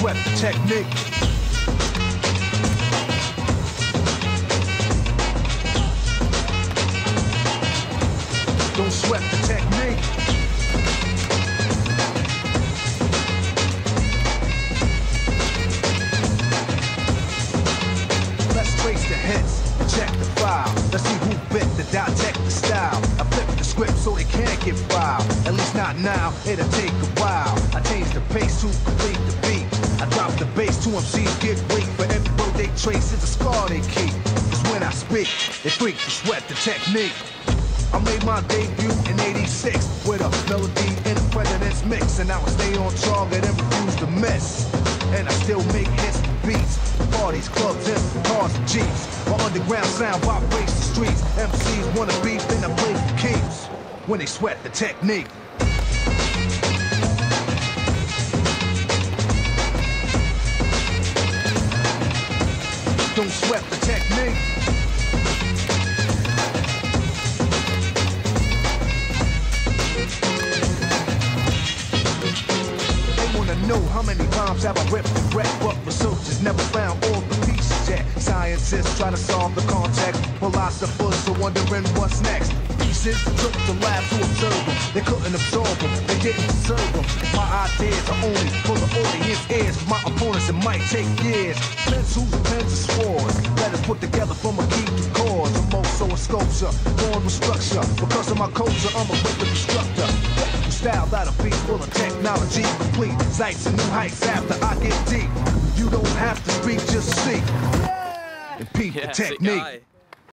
swept the technique. Don't sweat the technique. Let's trace the hits and check the file. Let's see who bit the dot, check the style. I flipped the script so it can't get filed. At least not now, it'll take a while. I changed the pace to complete the beat. I dropped the bass, two MCs get weak. But every road they trace is a scar they keep. 'Cause when I speak, they freak to sweat the technique. I made my debut in '86 with a melody in a president's mix, and I would stay on target and refuse to miss. And I still make hits and beats, parties, clubs, and cars and jeeps. My underground sound vibrates the streets. MCs wanna beef, then I play for keeps when they sweat the technique. Don't sweat the technique. Know how many bombs have I ripped and wrecked, but researchers never found all the pieces yet. Scientists try to solve the context, philosophers are wondering what's next. Pieces took the lab to observe them, they couldn't absorb them, they didn't deserve them. My ideas are only for the audience ears, my opponents it might take years. Pencils, pens, and swords, letters put together from a key to cause. I'm also a sculpture, born with structure, because of my culture I'm a wicked constructor. Style out of beats full of technology, complete sights and new heights after I get deep. You don't have to speak, just seek and peep the technique.